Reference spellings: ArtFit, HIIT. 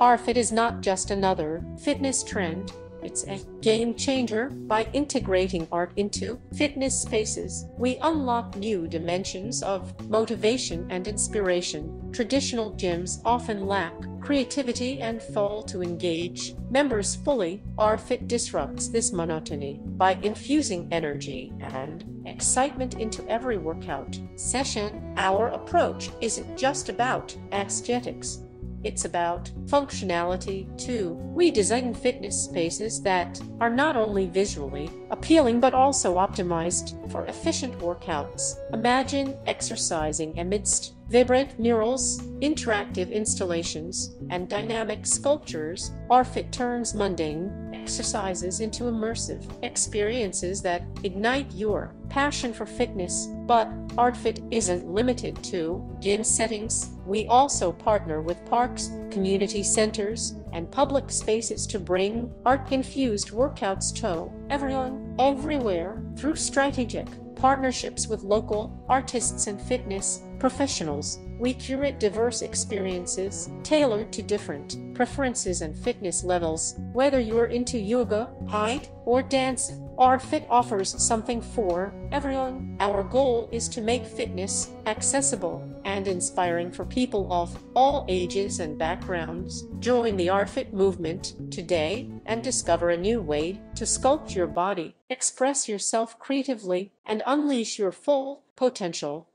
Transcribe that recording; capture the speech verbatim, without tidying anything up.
ArtFit is not just another fitness trend, it's a game changer. By integrating art into fitness spaces, we unlock new dimensions of motivation and inspiration. Traditional gyms often lack creativity and fail to engage members fully. ArtFit disrupts this monotony by infusing energy and excitement into every workout session. Our approach isn't just about aesthetics. It's about functionality, too. We design fitness spaces that are not only visually appealing but also optimized for efficient workouts. Imagine exercising amidst vibrant murals, interactive installations, and dynamic sculptures. ArtFit turns mundane exercises into immersive experiences that ignite your passion for fitness. But ArtFit isn't limited to gym settings. We also partner with parks, community centers, and public spaces to bring art-infused workouts to everyone, everywhere, through strategic partnerships with local artists and fitness professionals. We curate diverse experiences tailored to different preferences and fitness levels. Whether you're into yoga, HIIT, or dance, ArtFit offers something for everyone. Our goal is to make fitness accessible and inspiring for people of all ages and backgrounds. Join the ArtFit movement today and discover a new way to sculpt your body, express yourself creatively, and unleash your full potential.